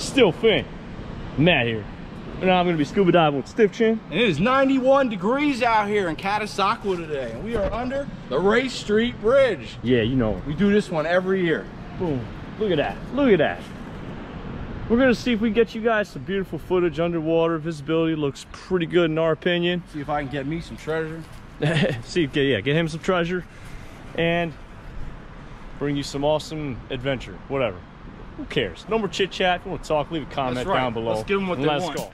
Still Finn, Matt here. Now I'm gonna be scuba diving with Stiff Chin. And it is 91 degrees out here in Catasauqua today. And we are under the Race Street Bridge. Yeah, you know. We do this one every year. Boom, look at that, look at that. We're gonna see if we get you guys some beautiful footage underwater. Visibility looks pretty good in our opinion. See if I can get me some treasure. See, yeah, get him some treasure and bring you some awesome adventure, whatever. Who cares? No more chit chat. If you want to talk, leave a comment down below. Let's give them what they want. Let's go.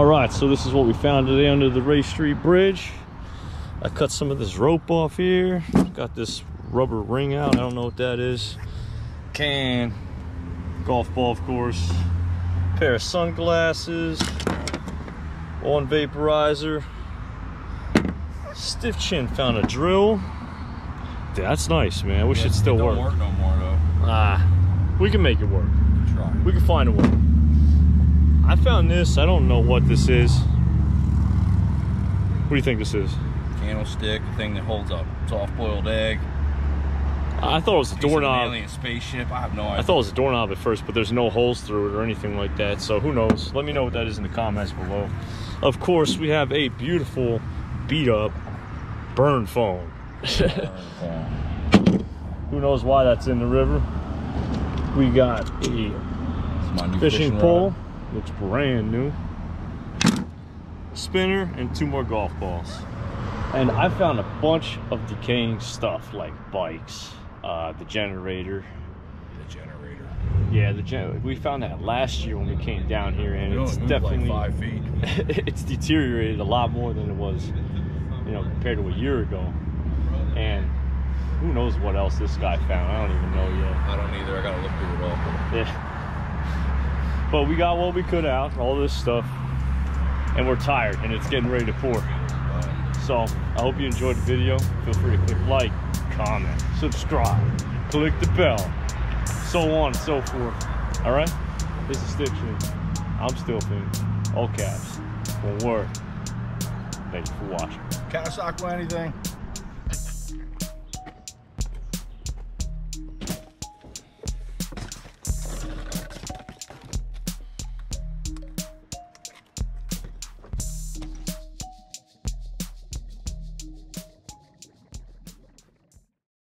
All right, so this is what we found today under the Race Street Bridge. I cut some of this rope off here. Got this rubber ring out. I don't know what that is. Can, golf ball, of course. Pair of sunglasses. One vaporizer. Stiff Chin found a drill. That's nice, man. I wish it still worked. It don't work no more, though. Ah, we can make it work. Try. We can find a way. I found this. I don't know what this is. What do you think this is? Candlestick, the thing that holds up soft-boiled egg. I thought it was a doorknob. Alien spaceship. I have no idea. I thought it was a doorknob at first, but there's no holes through it or anything like that. So who knows? Let me know what that is in the comments below. Of course, we have a beautiful, beat-up, burn phone. Who knows why that's in the river? We got a fishing pole. Looks brand new. Spinner and two more golf balls. And I found a bunch of decaying stuff like bikes, the generator. The generator. Yeah, the generator. We found that last year when we came down here, and it's definitely like 5 feet. It's deteriorated a lot more than it was, you know, compared to a year ago. And who knows what else this guy found? I don't even know yet. I don't either. I gotta look through it all. Yeah. But we got what we could out, all this stuff, and we're tired, and it's getting ready to pour. So I hope you enjoyed the video. Feel free to click like, comment, subscribe, click the bell, so on and so forth. All right? This is Stiff Chin. I'm still thinking. All caps. One word. Thank you for watching. Catasauqua anything?